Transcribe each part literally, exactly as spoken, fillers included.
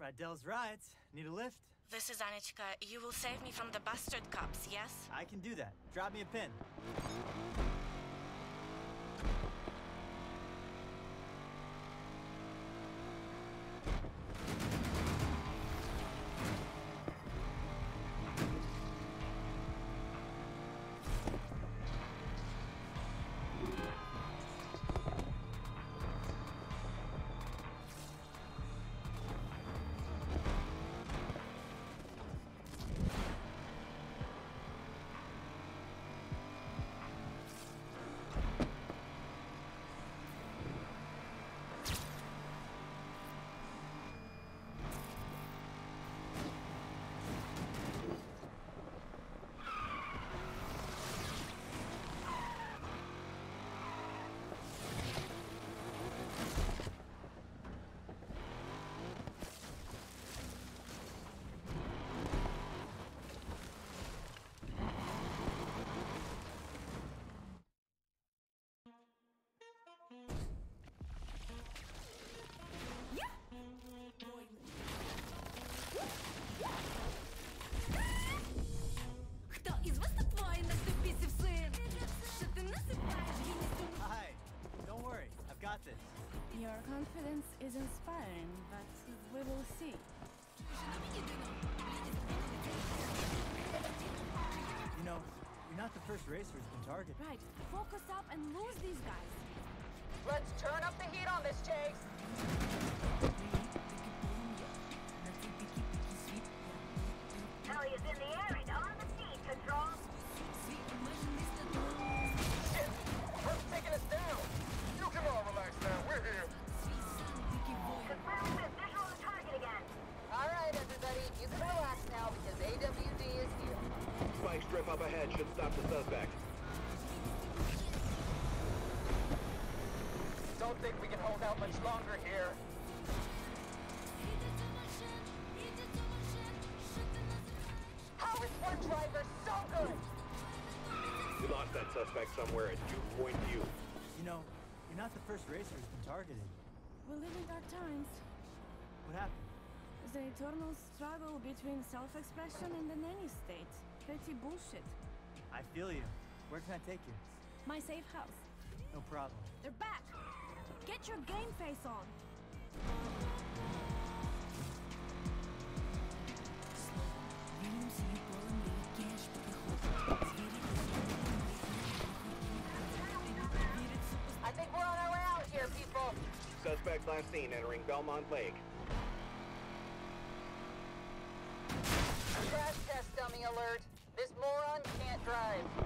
Rydell's rides. Need a lift? This is Anichka. You will save me from the bastard cops, yes? I can do that. Drop me a pin. Your confidence is inspiring, but we will see. You know, you're not the first racer who's been targeted. Right. Focus up and lose these guys. Let's turn up the heat on this chase. Ellie is in the air and on the scene, control. We're taking us down. You can all relax now. We're here. We're clearly with visual on the target again. All right, everybody. You can relax now because A W D is here. Spike strip up ahead should stop the suspect. Don't think we can hold out much longer here. How is one driver so good? We lost that suspect somewhere at U Point View. You know, you're not the first racer who's been targeted. We're living our times. What happened? The eternal struggle between self-expression and the nanny state. Petty bullshit. I feel you. Where can I take you? My safe house. No problem. They're back! Get your game face on! I think we're on our way out here, people. Suspect last seen entering Belmont Lake. Crash test dummy alert. This moron can't drive.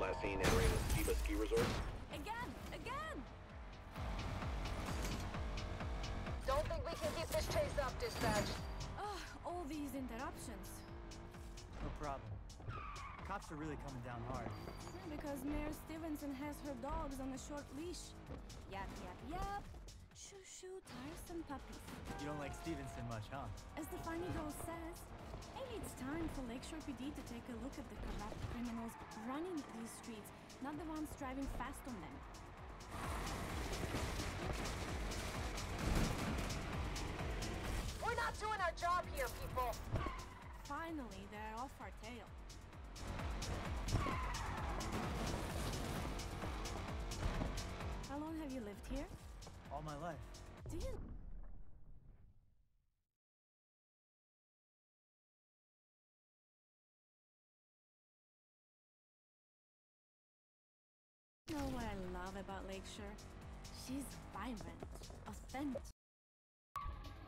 Last seen entering the Skiba ski resort. Again! Again! Don't think we can keep this chase up, dispatch. Ugh, all these interruptions. No problem. Cops are really coming down hard. Yeah, because Mayor Stevenson has her dogs on a short leash. Yap, yap, yap. Shoo, shoo, tiresome puppies. You don't like Stevenson much, huh? As the funny girl says, maybe it's time for Lakeshore P D to take a look at the corrupt criminals running these streets, not the ones driving fast on them. We're not doing our job here, people! Finally, they're off our tail. How long have you lived here? All my life. Do you... You know what I love about Lakeshore? She's vibrant, authentic,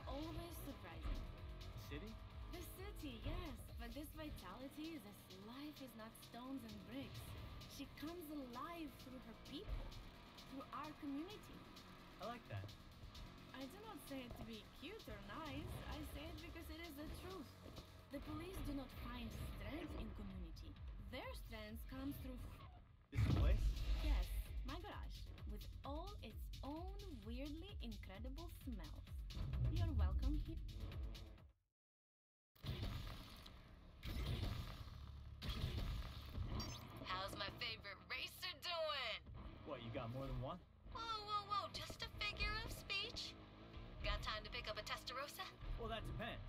always surprising. City? The city, yes, but this vitality is as life is not stones and bricks. She comes alive through her people, through our community. I like that. I do not say it to be cute or nice. I say it because it is the truth. The police do not find strength in community. Their strength comes through... This place? Yes, my garage, with all its own weirdly incredible smells. You're welcome here. How's my favorite racer doing? What, you got more than one? Whoa, whoa, whoa, just a figure of speech. Got time to pick up a Testarossa? Well, that depends.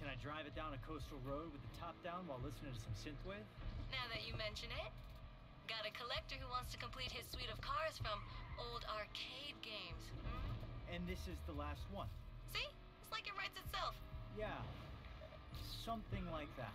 Can I drive it down a coastal road with the top down while listening to some synthwave? Now that you mention it, got a collector who wants to complete his suite of cars from old arcade games. Mm-hmm. And this is the last one. See? It's like it writes itself. Yeah, something like that.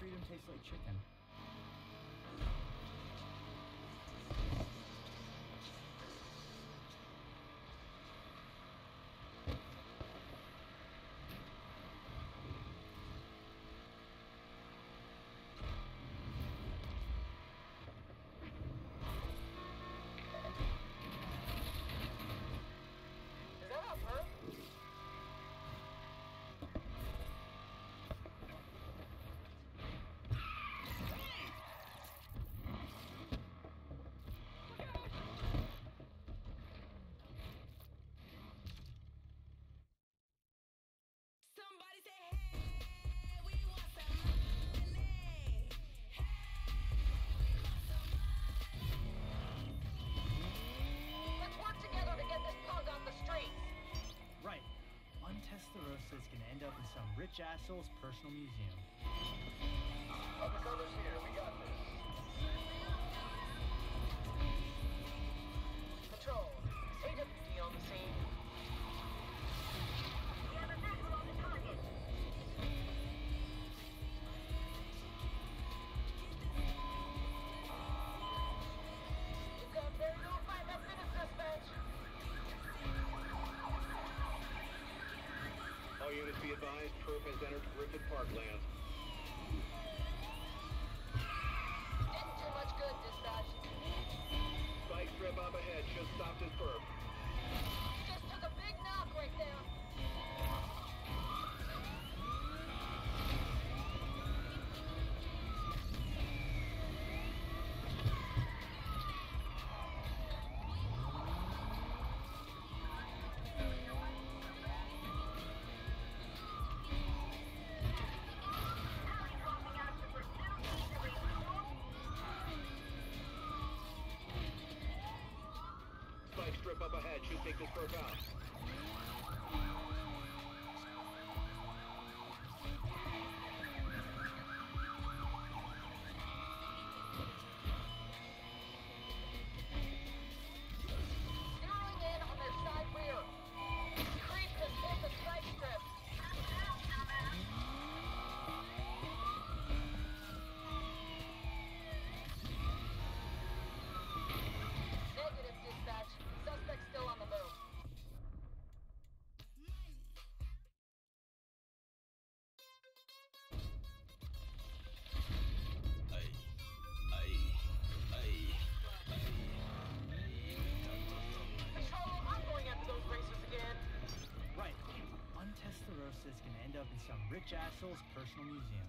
Freedom tastes like chicken. Is gonna end up in some rich asshole's personal museum. Undercover's here, we got this. Patrol, A W D on the scene. We have a visual on the target. We've got very little five left minutes, dispatch. All units be advised, troop has entered Griffith Parkland. Didn't do much good, dispatch. Bike trip up ahead, just stopped at perp. Just took a big knock right there. take this for a pound. Narrowing in on their side rear. Increase the distance of side strips. Negative dispatch. Suspect still on the move. Testarossa is going to end up in some rich asshole's personal museum.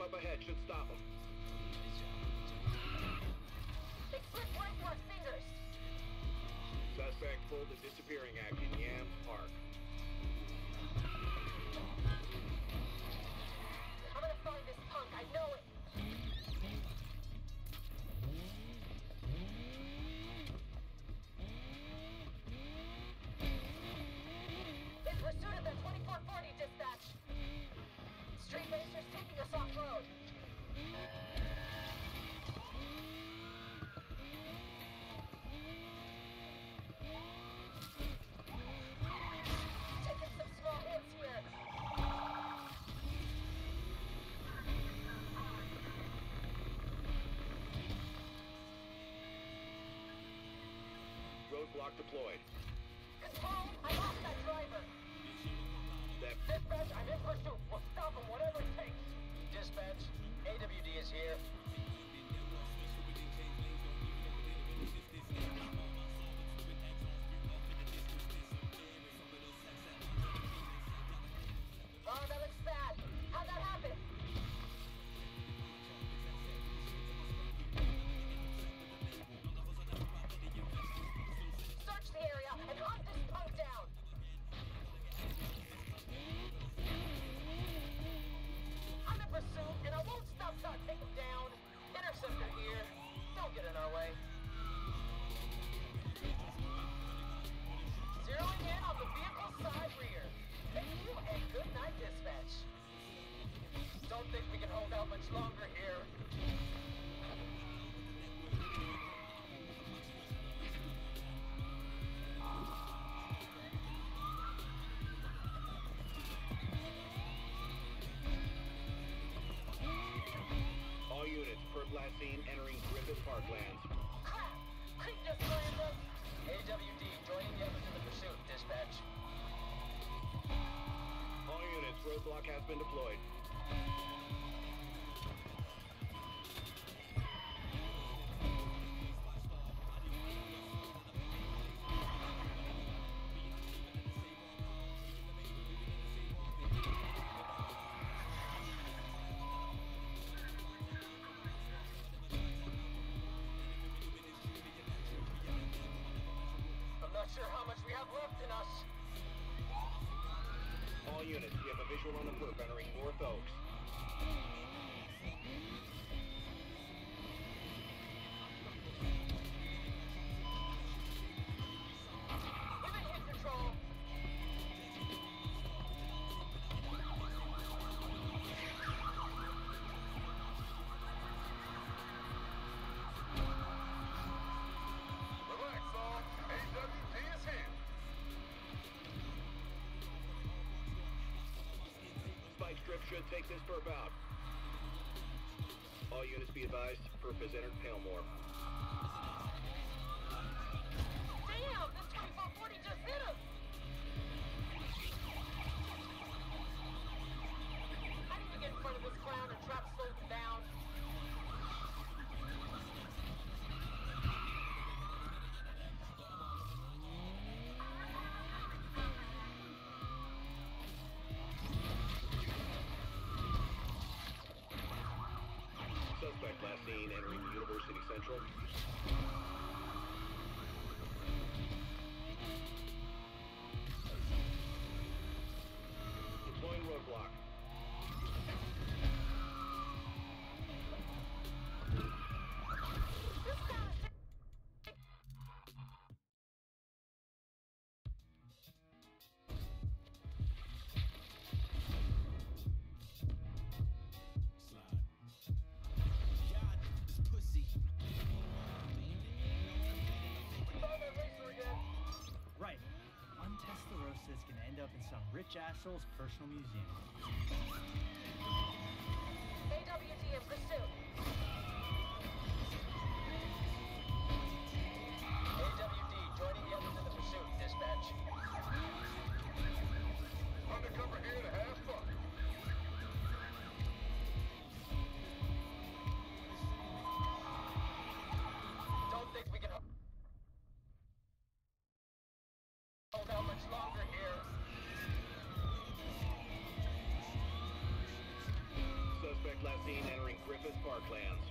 Up ahead should stop them. They slipped right through our fingers. Suspect pulled a disappearing act in Yam Park. I'm gonna find this punk, I know it. In pursuit of the twenty-four forty dispatch. Street racers taking us off road. Taking some small hits here. Roadblock deployed. Control, I lost that driver. Dispatch, I'm in pursuit. We'll stop him, whatever it takes. Dispatch, A W D is here. Oh, that looks bad. How'd that happen? Search the area and hunt this punk down. Pursuit, and I won't stop till I take him down. Interceptor here. Don't get in our way. Zeroing in on the vehicle side rear. Thank you and good night, dispatch. Don't think we can hold out much longer here. Last seen entering Griffith Parkland. Crap! Creep just slammed us! A W D joining the others in the pursuit, dispatch. All units, roadblock has been deployed. On the perp entering North Oaks. We've been hit, patrol. Should take this for about. All units be advised, perp has entered Palmore. Damn, this twenty-four forty just hit us! I need to get in front of this clown and try to slow them down. Suspect last seen entering University Central. Deploying roadblock. Is going to end up in some rich asshole's personal museum. A W T in pursuit. A W D joining the others in the pursuit, dispatch. Undercover here to have fun. Don't think we can hold out much longer here. Suspect last seen entering Griffith Parkland.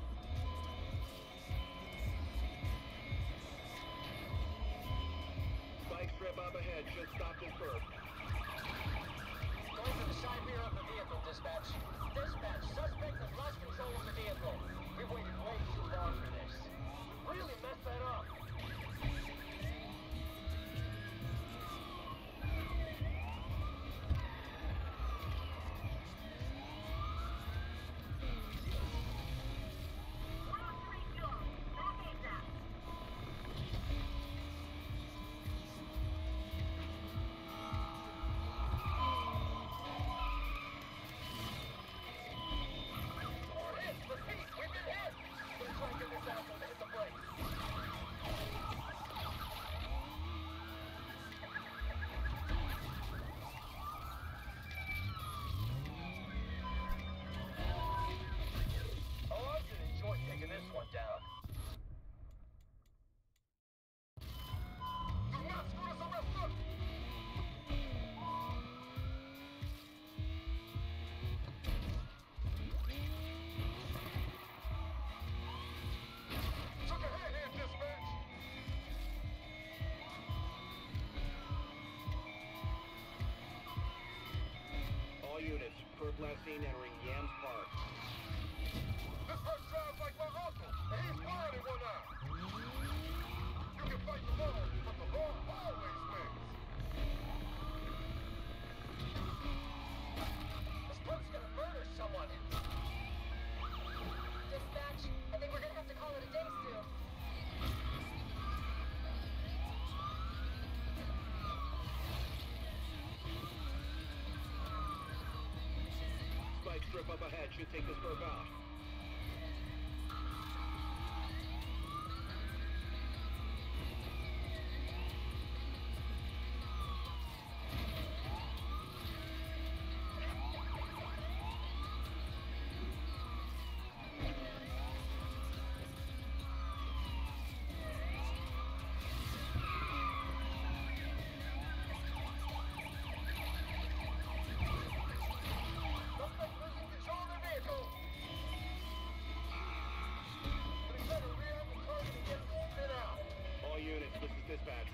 Bike strip up ahead should stop this bird. Going for the side mirror of the vehicle, dispatch. Dispatch, suspect has lost control of the vehicle. We waited way too long for this. Really messed that up. Last seen entering Yam Park. This person drives like my uncle, and he's blind in one eye. You can fight the Lord, but the Lord always wins. This boat's gonna murder someone. Dispatch, I think we're gonna have to call it a day soon. Strip up ahead should take this bird out.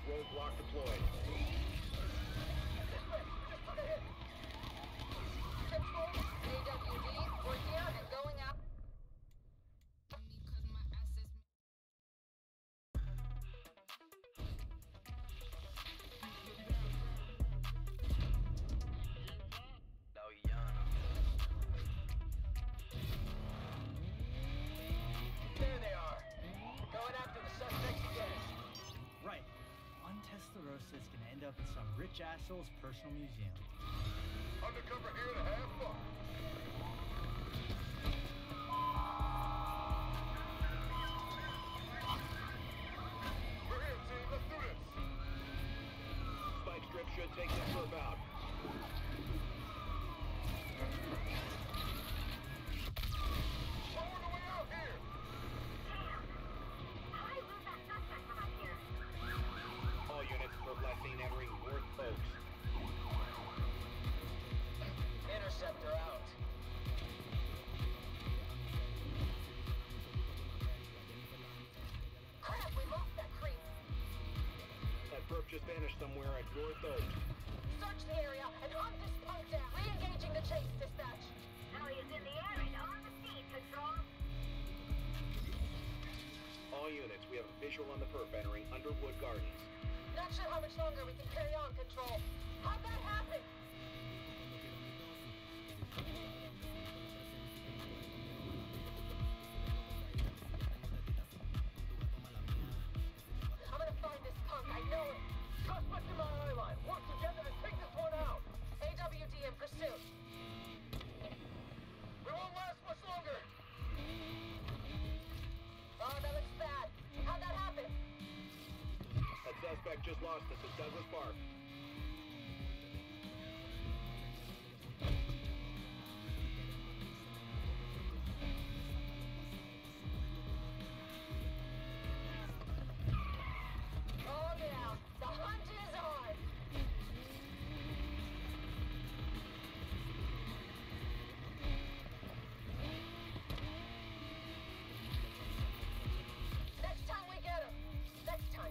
Roadblock deployed. This way, just put it in. A W D, we're here and going out. Because my ass is... There they are. Going after the suspects again. Right. Testarossa is going to end up in some rich asshole's personal museum. Undercover here to have fun. We're here, team. Let's do this. Spike strip should take this for about. Units for blessing entering North Oaks. Interceptor out. Crap, we lost that creep. That perp just vanished somewhere at North Oaks. Search the area and hunt this punk down. Re-engaging the chase, dispatch. Ellie is in the air and on the scene, control. All units, we have a visual on the perp entering Underwood Gardens. Not sure how much longer we can carry on, Control. How'd that happen? I'm gonna find this punk, I know it. Suspect in my eye line. Work together to take this one out. A W D in pursuit. We won't last much longer. Oh, that looks bad. How'd that happen? That suspect just lost us at Douglas Park. Hold it out. The hunt is on. Next time we get him. Next time.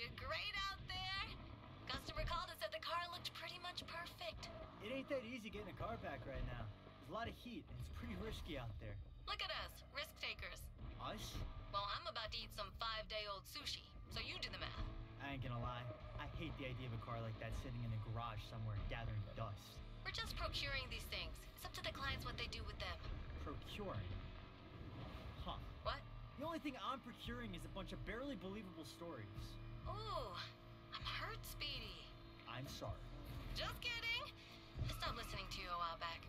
did great out there. Customer called and said the car looked pretty much perfect. It ain't that easy getting a car back right now. There's a lot of heat, and it's pretty risky out there. Look at us, risk takers. Us? Well, I'm about to eat some five-day-old sushi, so you do the math. I ain't gonna lie. I hate the idea of a car like that sitting in a garage somewhere gathering dust. We're just procuring these things. It's up to the clients what they do with them. Procuring? Huh. What? The only thing I'm procuring is a bunch of barely believable stories. Ooh, I'm hurt, Speedy. I'm sorry. Just kidding. I stopped listening to you a while back.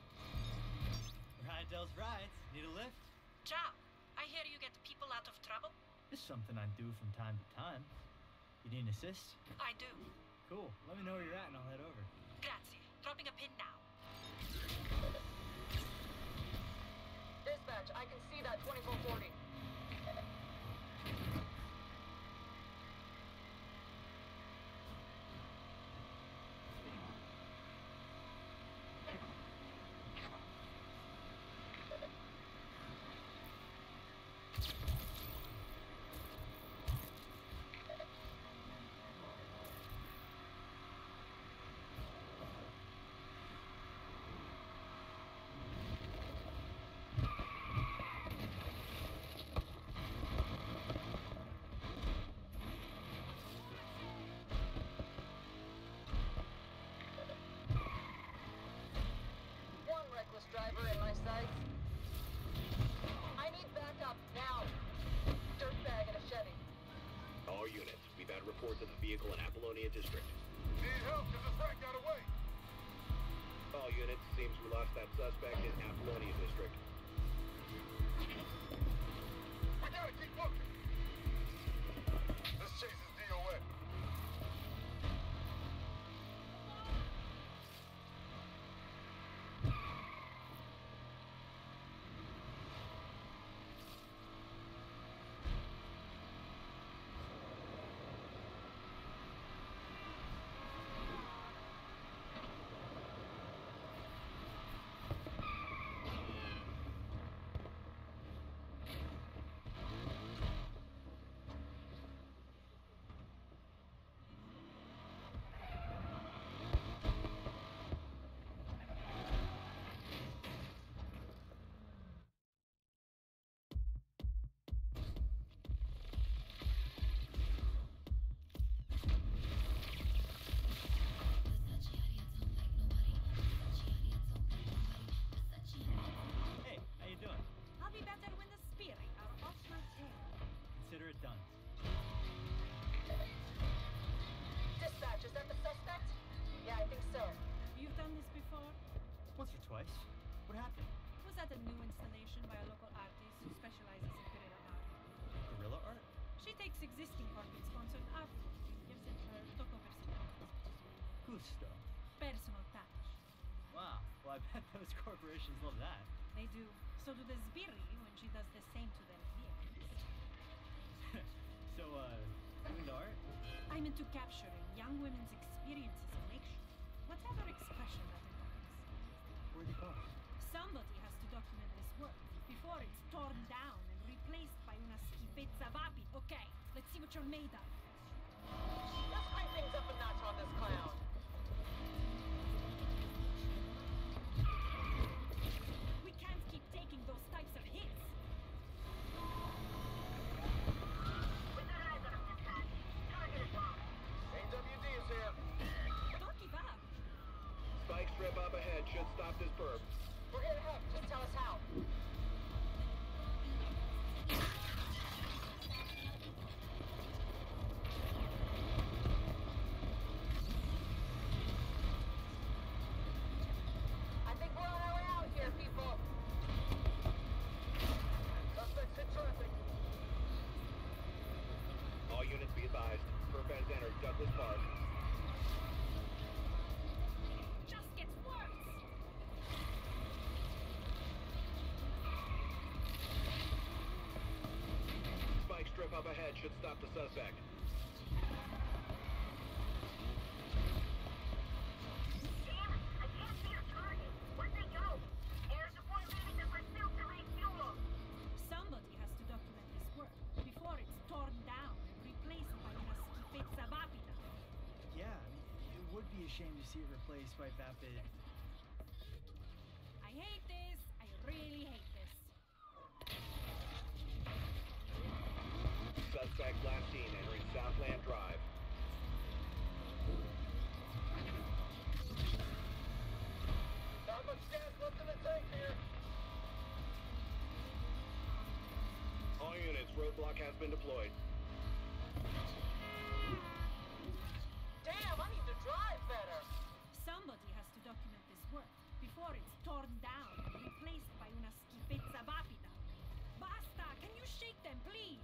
Rydell's rides. Need a lift? Ciao. I hear you get people out of trouble. It's something I do from time to time. You need an assist? I do. Cool. Let me know where you're at and I'll head over. Grazie. Dropping a pin now. Dispatch, I can see that twenty-four forty. Driver in my sights. I need backup now. Dirtbag and a Chevy. All units, we've had reports of the vehicle in Apollonia District. Need help because the threat got away. All units, seems we lost that suspect in Apollonia District. We gotta keep looking. Let's chase his D O A. Existing corporate sponsored art and gives it her tokoversi content. Gusto. Personal touch. Wow, well I bet those corporations love that. They do. So do the Zbiri when she does the same to their peers. So, uh, doing the art? I'm into capturing young women's experiences in Lakeshore. Whatever expression that involves. Where'd it go? Somebody has to document this work before it's torn down and replaced by una schifezza vapid. Okay, let's see what you're made of. Let's high things up a notch on this clown. We can't keep taking those types of hits. With their eyes on dispatch, target is locked. A W D is here. Don't give up. Spike strip up ahead should stop this burp. We're in up, just tell us how. Up ahead should stop the suspect. Damn it! I can't see a target. Where'd they go? Air support leaving the pursuit to refuel. Somebody has to document this work before it's torn down and replaced by a schifezza. shame to see it replaced by vapid. I hate this. I really hate this. Suspect last seen entering Southland Drive. Not much gas left in the tank here. All units, roadblock has been deployed. Damn, I need to drive better. Somebody has to document this work before it's torn down and replaced by una schifezza vapida. Basta! Can you shake them, please?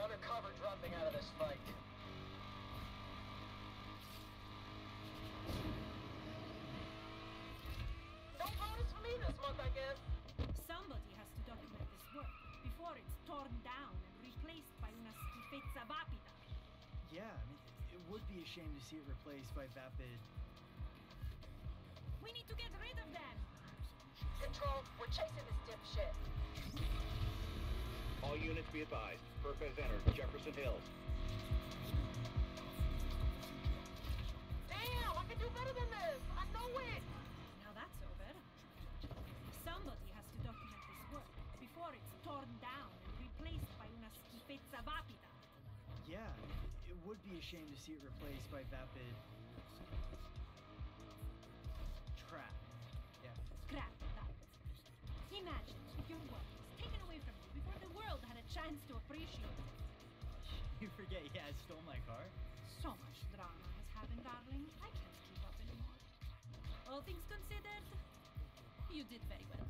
Undercover dropping out of this fight. No bonus for me this month, I guess. Somebody has to document this work before it's torn down and replaced by una schifezza vapida. Yeah, I mean, it would be a shame to see it replaced by vapid. We need to get rid of them! Control, we're chasing this dipshit. All units be advised. Perp has entered Jefferson Hills. Damn, I can do better than this! I know it! Now that's over. Somebody has to document this work before it's torn down and replaced by una schifezza vapida. Yeah, it would be a shame to see it replaced by vapid... crap. Yeah. Crap, that. Imagine if your work was taken away from you before the world had a chance to appreciate it. You forget, yeah, I stole my car. So much drama has happened, darling. I can't keep up anymore. All things considered, you did very well.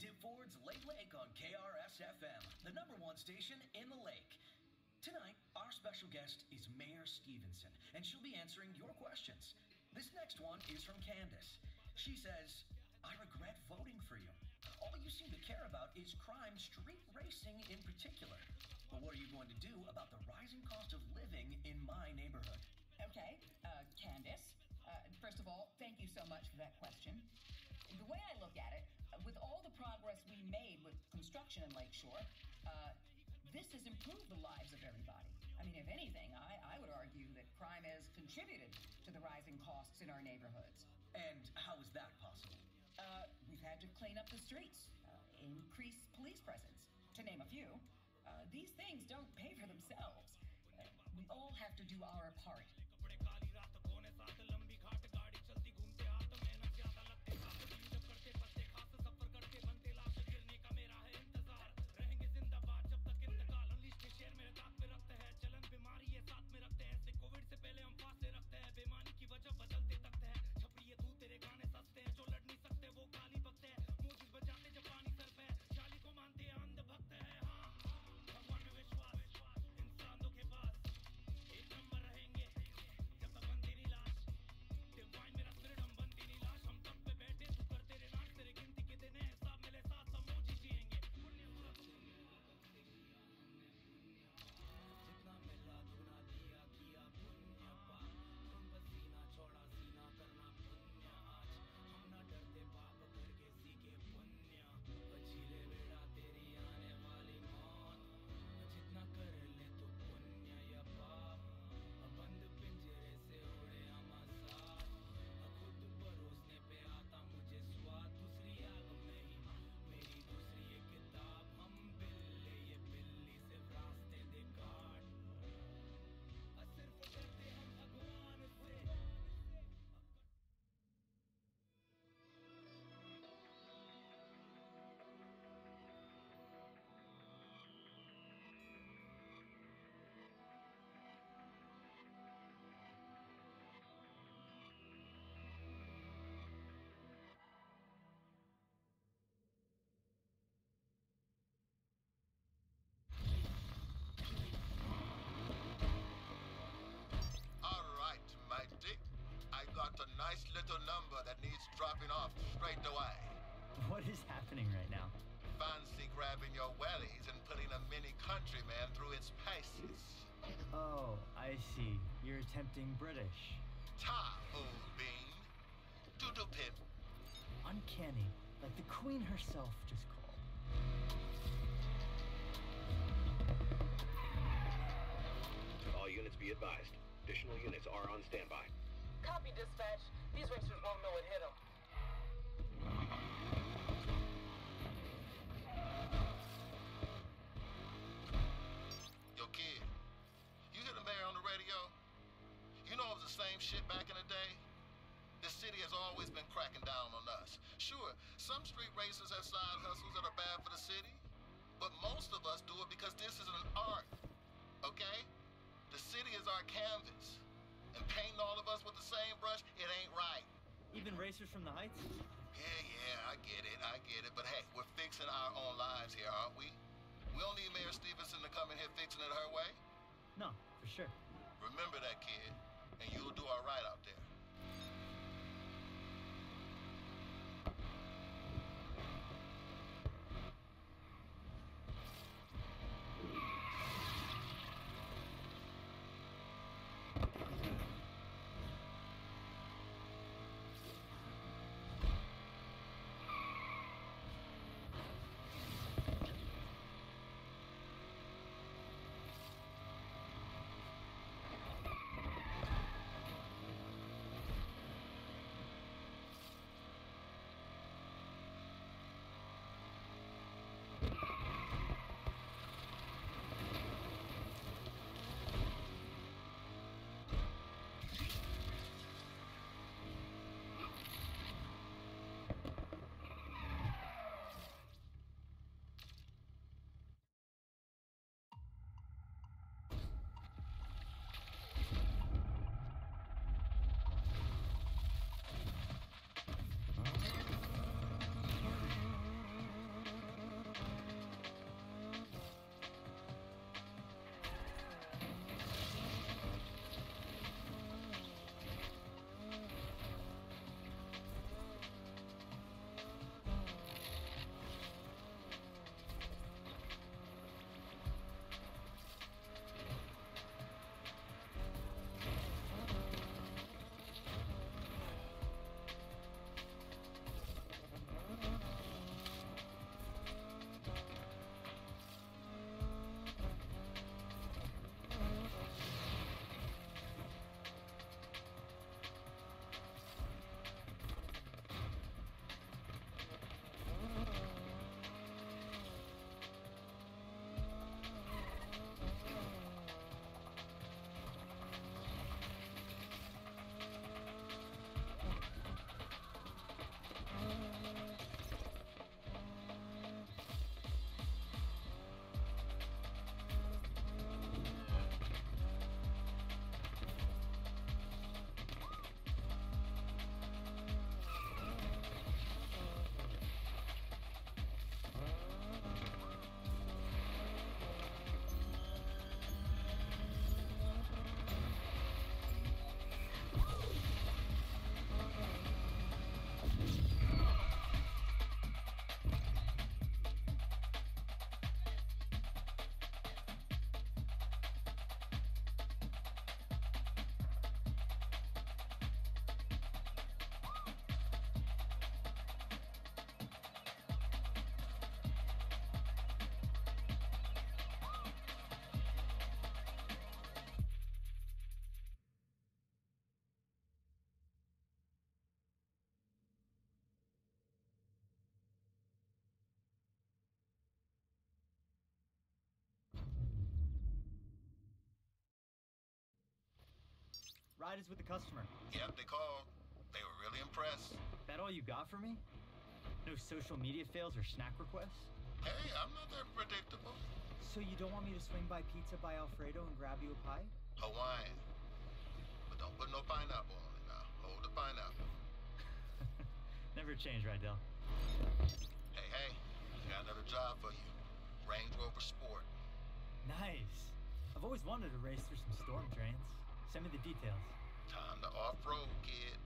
Dip Ford's Lake Lake on K R S F M, the number one station in the lake. Tonight, our special guest is Mayor Stevenson, and she'll be answering your questions. This next one is from Candace. She says, I regret voting for you. All you seem to care about is crime, street racing in particular. But what are you going to do about the rising cost of living in my neighborhood? Okay, uh, Candace, uh, first of all, thank you so much for that question. The way I look at it, with all the progress we made with construction in Lakeshore, uh, this has improved the lives of everybody. I mean, if anything, I, I would argue that crime has contributed to the rising costs in our neighborhoods. And how is that possible? Uh, we've had to clean up the streets, uh, increase police presence, to name a few. Uh, these things don't pay for themselves. Uh, we all have to do our part. little number that needs dropping off straight away. What is happening right now? Fancy grabbing your wellies and putting a mini countryman through its paces. Oh, I see. You're attempting British. Ta, old bean. Doodoo pip. Uncanny, like the Queen herself just called. All units be advised. Additional units are on standby. Copy, dispatch. These racers won't know what hit them. Yo, kid, you hear the mayor on the radio? You know it was the same shit back in the day? The city has always been cracking down on us. Sure, some street racers have side hustles that are bad for the city, but most of us do it because this is an art, okay? The city is our canvas, and painting all of us with the same brush, it ain't right. Even racers from the Heights? Yeah, yeah, I get it, I get it. But hey, we're fixing our own lives here, aren't we? We don't need Mayor Stevenson to come in here fixing it her way. No, for sure. Remember that, kid, and you'll do all right out there. Ride is with the customer. Yep, they called. They were really impressed. That all you got for me? No social media fails or snack requests? Hey, I'm not that predictable. So you don't want me to swing by Pizza by Alfredo and grab you a pie? Hawaiian. But don't put no pineapple on it now. Hold the pineapple. Never change, Rydell. Hey, hey, I got another job for you. Range Rover Sport. Nice. I've always wanted to race through some storm drains. Send me the details. Time to off-road, kid.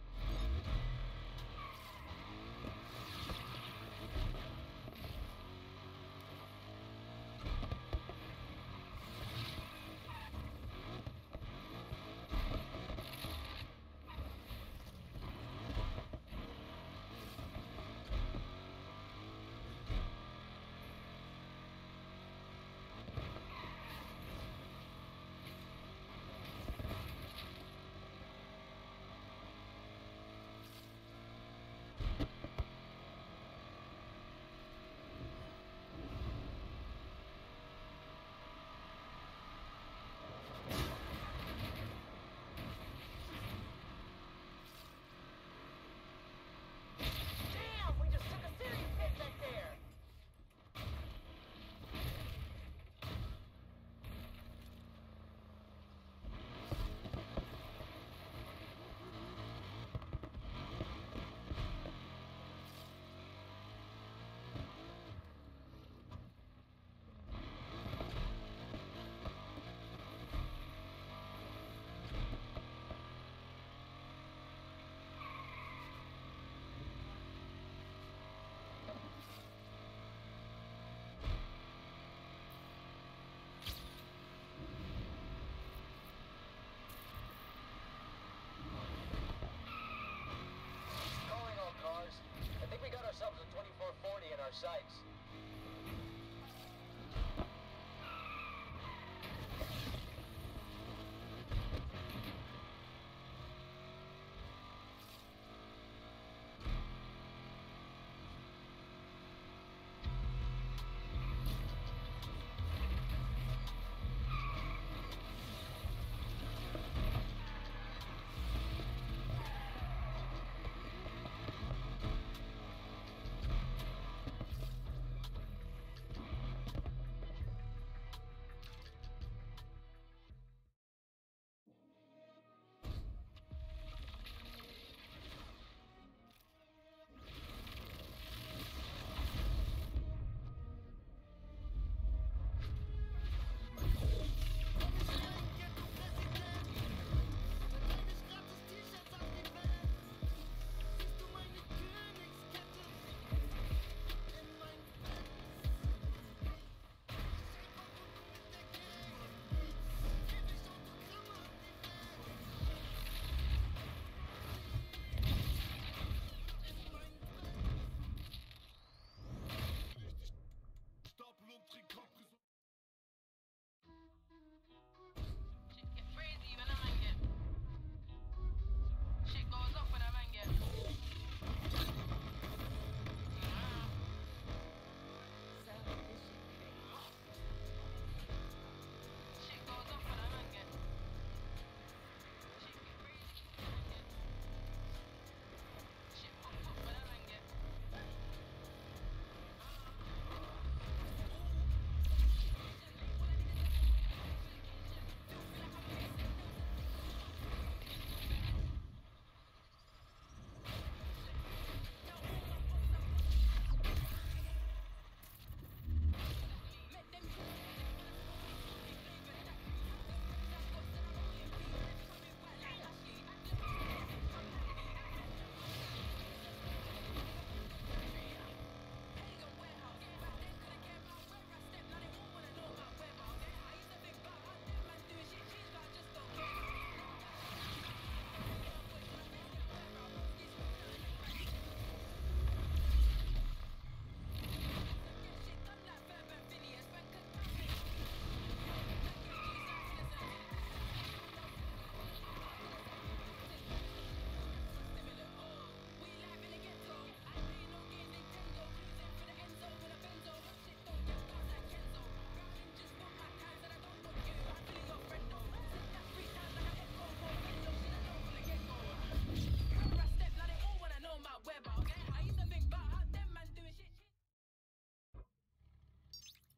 our sights.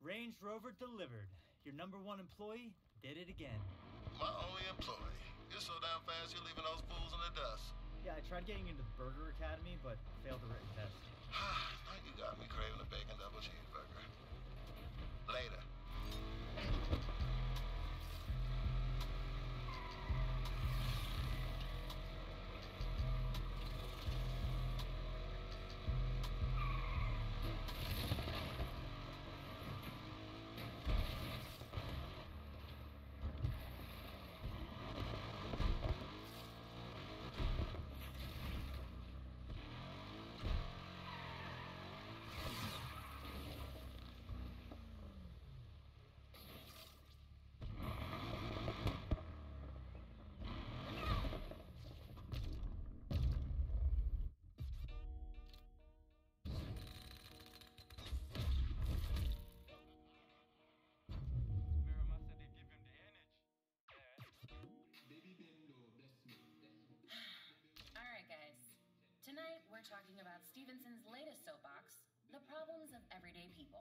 Range Rover delivered. Your number one employee did it again. My only employee. You're so damn fast, you're leaving those fools in the dust. Yeah, I tried getting into the Burger Academy, but failed the written test. Now you got me craving a bacon double cheeseburger. Later. Tonight, we're talking about Stevenson's latest soapbox, the problems of everyday people.